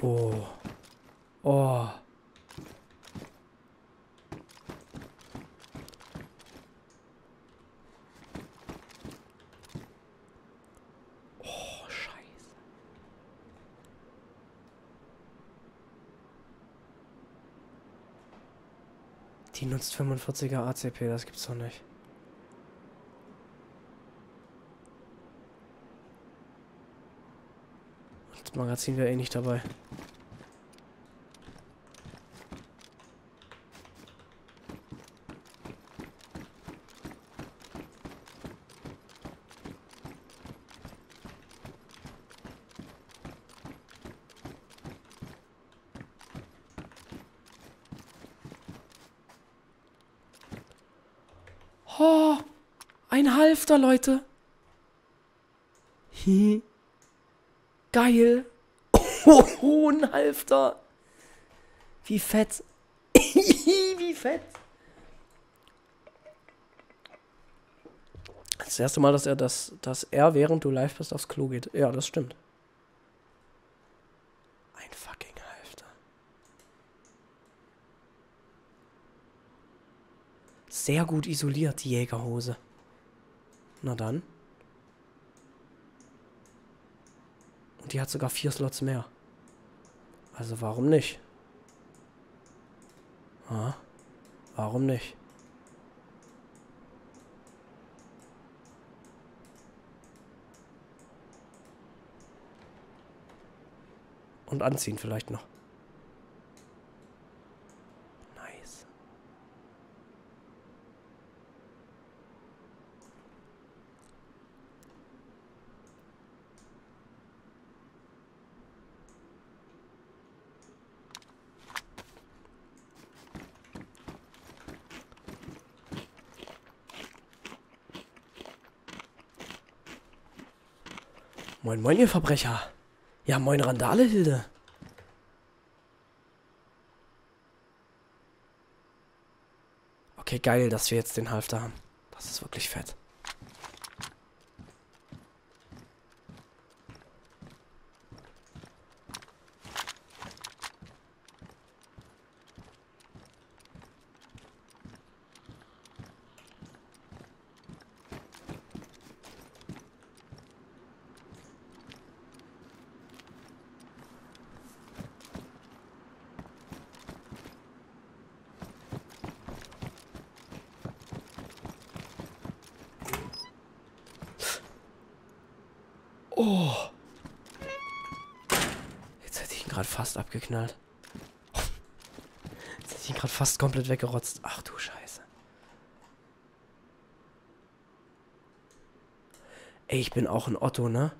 Oh. Oh. Die nutzt 45er ACP, das gibt's doch nicht. Und das Magazin wäre eh nicht dabei. Oh, ein Halfter, Leute. Hi. Geil. Oh, ein Halfter. Wie fett. Wie fett. Das erste Mal, dass er während du live bist aufs Klo geht. Ja, das stimmt. Ein fucking Halfter. sehr gut isoliert, die Jägerhose. Na dann. Und die hat sogar 4 Slots mehr. Also warum nicht? Ah, warum nicht? Und anziehen vielleicht noch. Moin, moin, ihr Verbrecher. Ja, moin, Randale, Hilde. Okay, geil, dass wir jetzt den Halfter haben. Das ist wirklich fett. Oh. Jetzt hätte ich ihn gerade fast abgeknallt. Jetzt hätte ich ihn gerade fast komplett weggerotzt. Ach du Scheiße. Ey, ich bin auch ein Otto, ne?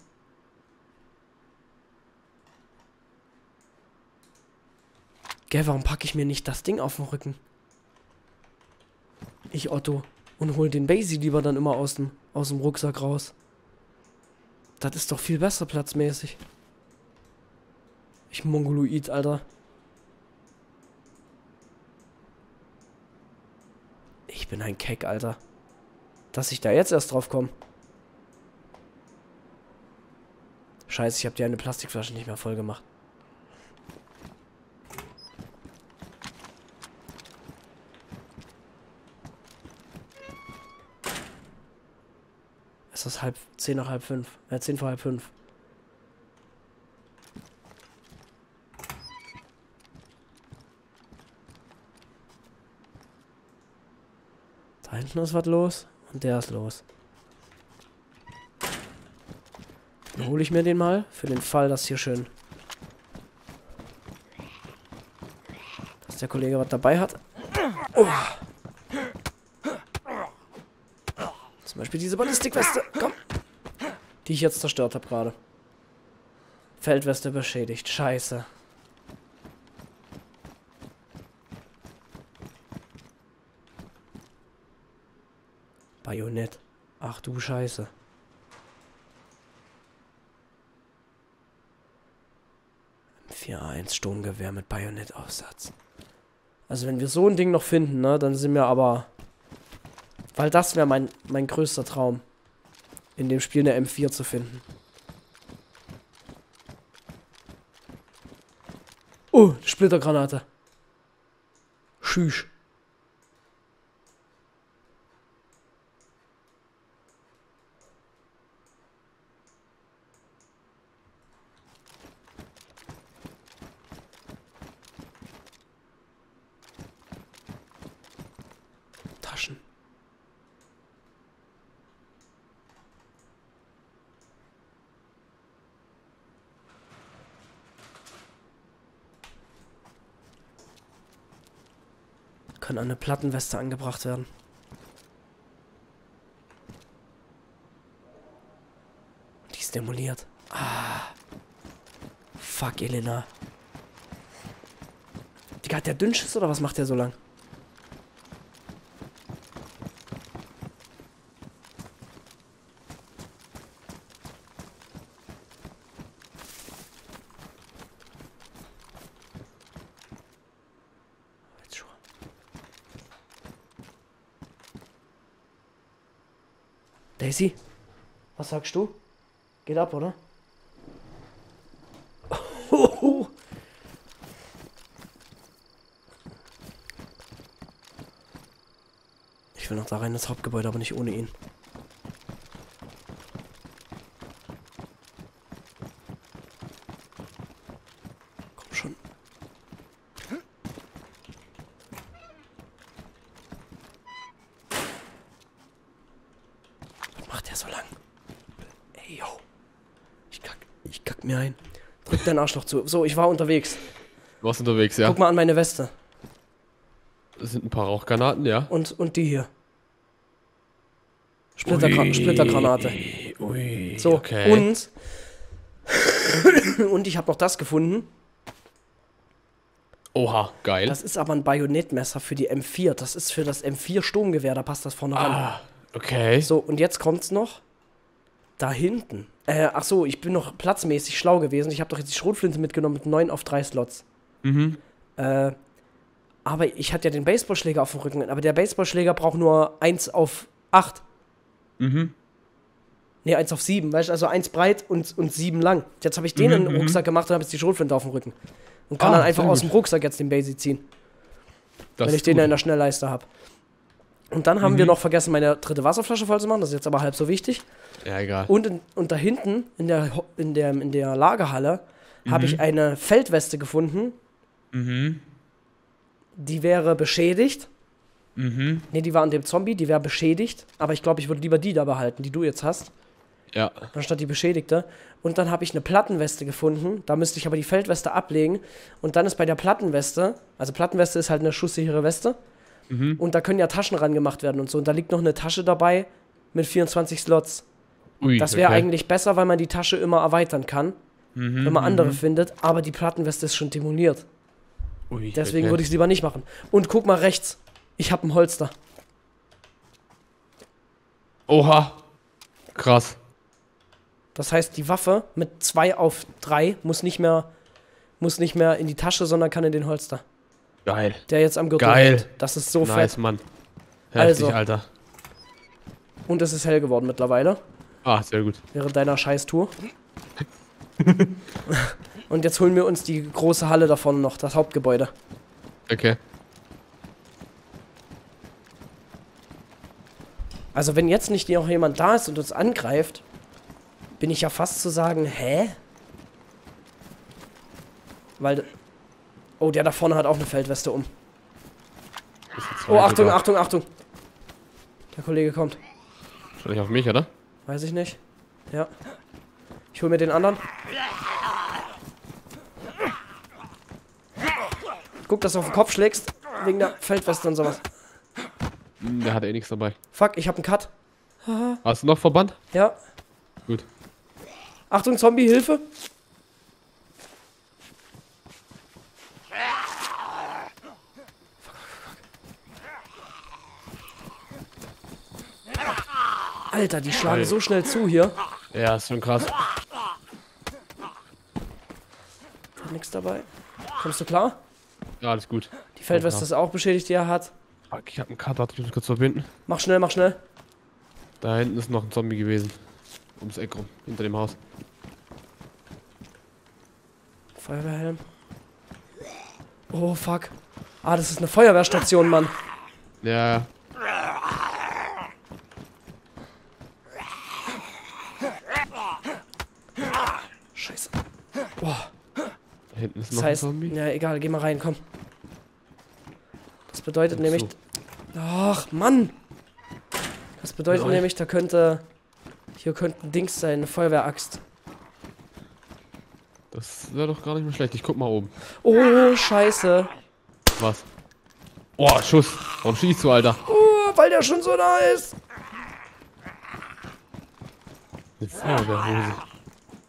Gell, warum packe ich mir nicht das Ding auf den Rücken? Ich Otto. Und hol den Basie lieber dann immer aus dem Rucksack raus. Das ist doch viel besser platzmäßig. Ich Mongoloid, Alter. Ich bin ein Keck, Alter. Dass ich da jetzt erst drauf komme. Scheiße, ich habe dir eine Plastikflasche nicht mehr voll gemacht. Es ist 10 nach halb 5. 10 vor halb 5. Da hinten ist was los und der ist los. Dann hole ich mir den mal für den Fall, dass hier schön, dass der Kollege was dabei hat. Oh. Zum Beispiel diese Ballistikweste, komm. Die ich jetzt zerstört habe gerade. Feldweste beschädigt, scheiße. Bajonett, ach du Scheiße. M4A1 Sturmgewehr mit Bajonettaufsatz. Also wenn wir so ein Ding noch finden, ne, dann sind wir aber... Weil das wäre mein größter Traum. In dem Spiel eine M4 zu finden. Oh, Splittergranate. Schüch. Taschen. Kann an eine Plattenweste angebracht werden. Die ist demoliert. Ah. Fuck, Elena. Digga, hat der Dünnschiss oder was macht der so lang? Daisy, was sagst du? Geht ab, oder? Oh. Ich will noch da rein ins Hauptgebäude, aber nicht ohne ihn. Komm schon. Mir ein. Drück deinen Arschloch zu. So, ich war unterwegs. Du warst unterwegs, ja. Guck mal an meine Weste. Das sind ein paar Rauchgranaten, ja. Und die hier. Splittergranate. Ui, so, okay. Und ich habe noch das gefunden. Oha, geil. Das ist aber ein Bajonettmesser für die M4. Das ist für das M4 Sturmgewehr, da passt das vorne ran. Ah, okay. So, und jetzt kommt's noch. Da hinten. Ach so, ich bin noch platzmäßig schlau gewesen. Ich habe doch jetzt die Schrotflinte mitgenommen mit 9 auf 3 Slots. Mhm. Aber ich hatte ja den Baseballschläger auf dem Rücken. Aber der Baseballschläger braucht nur 1 auf 8. Mhm. Ne, 1 auf 7. Weißt du, also 1 breit und 7 lang. Jetzt habe ich den in den Rucksack gemacht und habe jetzt die Schrotflinte auf dem Rücken. Und kann dann einfach aus dem Rucksack jetzt den Basie ziehen. Das wenn ich den ja in der Schnellleiste habe. Und dann haben wir noch vergessen, meine dritte Wasserflasche voll zu machen. Das ist jetzt aber halb so wichtig. Ja, egal. Und da hinten, in der Lagerhalle, habe ich eine Feldweste gefunden. Mhm. Die wäre beschädigt. Mhm. Ne, die war an dem Zombie, die wäre beschädigt. Aber ich glaube, ich würde lieber die da behalten, die du jetzt hast. Ja. Anstatt die beschädigte. Und dann habe ich eine Plattenweste gefunden. Da müsste ich aber die Feldweste ablegen. Und dann ist bei der Plattenweste, also Plattenweste ist halt eine schusssichere Weste. Mhm. Und da können ja Taschen rangemacht werden und so. Und da liegt noch eine Tasche dabei mit 24 Slots. Ui, das wäre eigentlich besser, weil man die Tasche immer erweitern kann, wenn man andere findet. Aber die Plattenweste ist schon demoliert. Ui, deswegen würde ich es lieber nicht machen. Und guck mal rechts. Ich habe ein Holster. Oha. Krass. Das heißt, die Waffe mit 2 auf 3 muss nicht mehr in die Tasche, sondern kann in den Holster. Geil. Der jetzt am Gürtel. Geil. Hält. Das ist so nice, fett. Nice, Mann. Heftig, also. Alter. Und es ist hell geworden mittlerweile. Ah, sehr gut. Während deiner Scheiß-Tour. Und jetzt holen wir uns die große Halle davon noch, das Hauptgebäude. Okay. Also wenn jetzt nicht noch jemand da ist und uns angreift, bin ich ja fast zu sagen, hä? Weil... Oh, der da vorne hat auch eine Feldweste um. Oh, Achtung, sogar. Achtung, Achtung. Der Kollege kommt. Schau nicht auf mich, oder? Weiß ich nicht. Ja. Ich hol mir den anderen. Guck, dass du auf den Kopf schlägst. Wegen der Feldweste und sowas. Der hat eh nichts dabei. Fuck, ich hab einen Cut. Hast du noch Verband? Ja. Gut. Achtung, Zombie, Hilfe. Alter, die schlagen so schnell zu hier. Ja, ist schon krass. Hat nichts dabei. Kommst du klar? Ja, alles gut. Die Feldweste ist auch beschädigt, die er hat. Fuck, ich hab einen Cut, ich muss mich kurz verbinden. Mach schnell, mach schnell. Da hinten ist noch ein Zombie gewesen. Ums Eck rum, hinter dem Haus. Feuerwehrhelm. Oh, fuck. Ah, das ist eine Feuerwehrstation, Mann. Ja. Scheiße. Boah. Da hinten ist noch ein Zombie. Ja, egal, geh mal rein, komm. Das bedeutet nämlich... Ach, Mann! Das bedeutet nämlich, da könnte... Hier könnte ein Dings sein, eine Feuerwehraxt. Das wäre doch gar nicht mehr schlecht. Ich guck mal oben. Oh, scheiße. Was? Oh, Schuss. Warum schießt du, Alter? Oh, weil der schon so da ist. Eine Feuerwehrhose.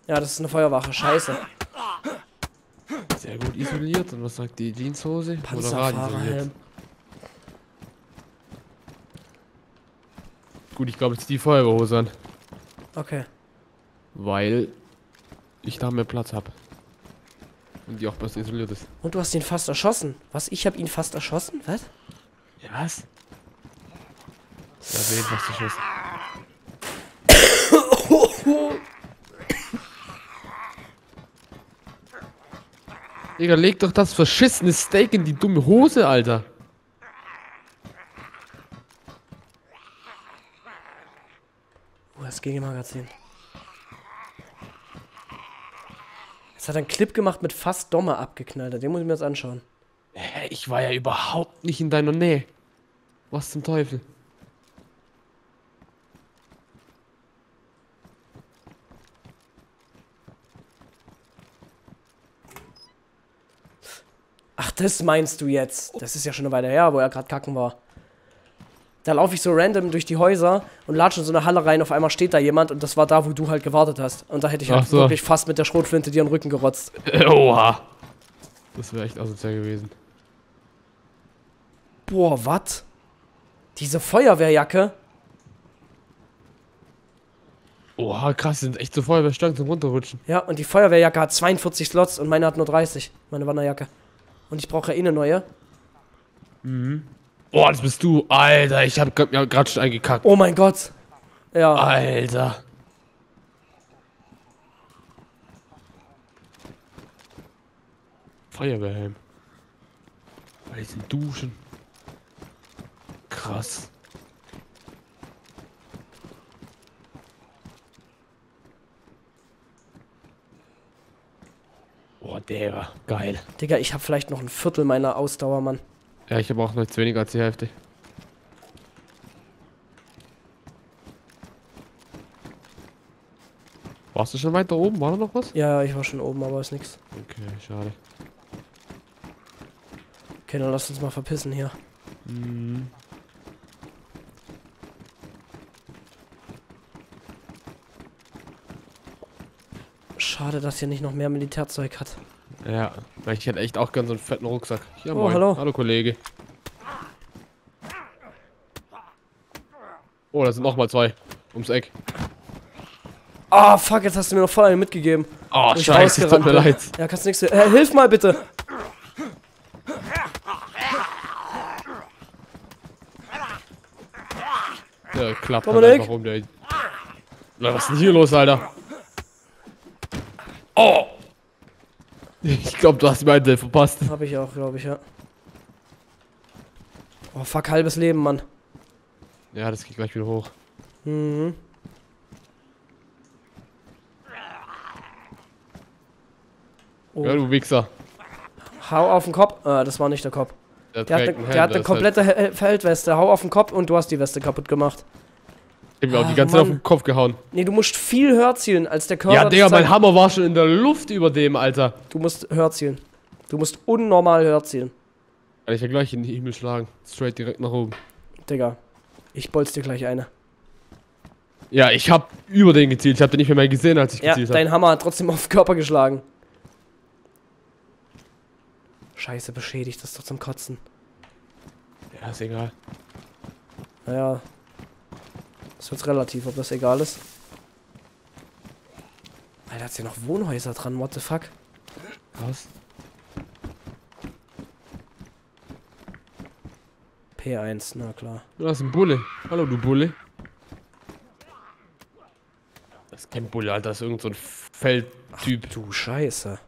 Ja, das ist eine Feuerwache. Scheiße. Sehr gut isoliert. Und was sagt die Jeanshose? Panzerfahrerhelm. Gut, ich glaube, jetzt die Feuerwehrhose an. Okay. Weil ich da mehr Platz habe. Und die auch besser isoliert ist. Und du hast ihn fast erschossen. Was? Ich habe ihn fast erschossen? Was? Ja, was? Ich habe ihn fast erschossen. Digga, leg doch das verschissene Steak in die dumme Hose, Alter. Oh, das ging im Magazin. Jetzt hat er einen Clip gemacht mit fast Dommer abgeknallt. Den muss ich mir jetzt anschauen. Hä, ich war ja überhaupt nicht in deiner Nähe. Was zum Teufel? Ach, das meinst du jetzt? Das ist ja schon eine Weile her, wo er gerade kacken war. Da laufe ich so random durch die Häuser und latsche in so eine Halle rein. Auf einmal steht da jemand und das war da, wo du halt gewartet hast. Und da hätte ich halt wirklich fast mit der Schrotflinte dir in den Rücken gerotzt. Oha. Das wäre echt asozial gewesen. Boah, was? Diese Feuerwehrjacke? Oha, krass, die sind echt so Feuerwehrstangen zum Runterrutschen. Ja, und die Feuerwehrjacke hat 42 Slots und meine hat nur 30. Meine Wanderjacke. Und ich brauche ja eh eine neue. Mhm. Oh, das bist du. Alter, ich hab gerade schon eingekackt. Oh mein Gott. Ja. Alter. Feuerwehrhelm. Weil die sind duschen. Krass. Oh, der war geil. Digga, ich hab vielleicht noch ein Viertel meiner Ausdauer, Mann. Ja, ich habe auch noch nichts weniger als die Hälfte. Warst du schon weiter oben? War da noch was? Ja, ich war schon oben, aber ist nichts. Okay, schade. Okay, dann lass uns mal verpissen hier. Mhm. Schade, dass hier nicht noch mehr Militärzeug hat. Ja, weil ich hätte echt auch gern so einen fetten Rucksack. Ja, oh, moin. Hallo. Hallo, Kollege. Oh, da sind nochmal zwei. Ums Eck. Ah, fuck, jetzt hast du mir noch voll einen mitgegeben. Oh, scheiße, tut mir leid. Ja, kannst du nichts... hilf mal bitte. Der klappt halt einfach rum, der... Na, was ist denn hier los, Alter? Oh! Ich glaube, du hast die Einzel verpasst. Hab ich auch, glaube ich, ja. Oh, fuck, halbes Leben, Mann. Ja, das geht gleich wieder hoch. Mhm. Oh. Ja, du Wichser. Hau auf den Kopf. Das war nicht der Kopf. Der hat eine komplette Feldweste. Hau auf den Kopf und du hast die Weste kaputt gemacht. Ich hab auch die ganze Zeit auf den Kopf gehauen. Nee, du musst viel höher zielen als der Körper. Ja, Digga, mein Hammer war schon in der Luft über dem, Alter. Du musst höher zielen. Du musst unnormal höher zielen. Kann ich ja gleich in den Himmel schlagen. Straight direkt nach oben. Digga, ich bolz dir gleich eine. Ja, ich hab über den gezielt. Ich hab den nicht mehr gesehen, als ich gezielt hab. Ja, dein Hammer hat trotzdem auf den Körper geschlagen. Scheiße, beschädigt. Das ist doch zum Kotzen. Ja, ist egal. Naja... Ist jetzt relativ, ob das egal ist. Alter, hat's hier noch Wohnhäuser dran, what the fuck? Was? P1, na klar. Das ist ein Bulle. Hallo, du Bulle. Das ist kein Bulle, Alter, das ist irgend so ein Feldtyp. Ach, du Scheiße.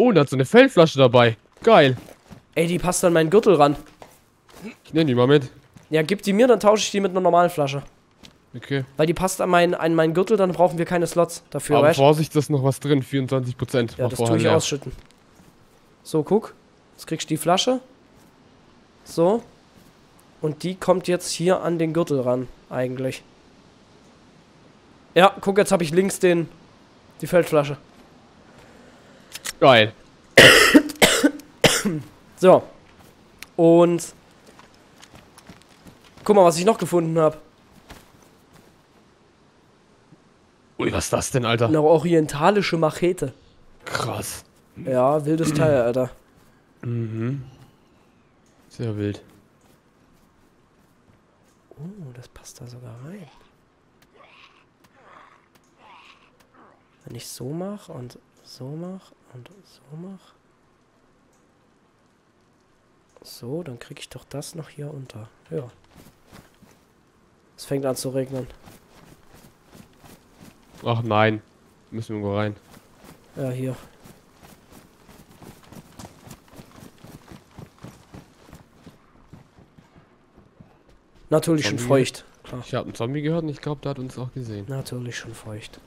Oh, da hat so eine Feldflasche dabei. Geil. Ey, die passt an meinen Gürtel ran. Ich nehme die mal mit. Ja, gib die mir, dann tausche ich die mit einer normalen Flasche. Okay. Weil die passt an meinen Gürtel, dann brauchen wir keine Slots dafür. Aber Vorsicht, da ist noch was drin, 24%. Ja, das tue ich ausschütten. So, guck. Jetzt kriegst du die Flasche. So. Und die kommt jetzt hier an den Gürtel ran, eigentlich. Ja, guck, jetzt habe ich links die Feldflasche. Geil. So. Und guck mal, was ich noch gefunden habe. Ui, was ist das denn, Alter? Eine orientalische Machete. Krass. Ja, wildes Teil, Alter. Mhm. Sehr wild. Oh, das passt da sogar rein. Wenn ich so mache und so mache und so mache. So, dann kriege ich doch das noch hier unter. Ja. Es fängt an zu regnen. Ach nein. Müssen wir irgendwo rein. Ja, hier. Natürlich schon feucht. Klar. Ich habe einen Zombie gehört und ich glaube, der hat uns auch gesehen. Natürlich schon feucht.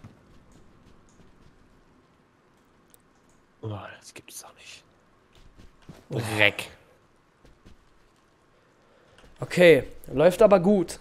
Oh, das gibt's doch nicht. Dreck. Okay, läuft aber gut.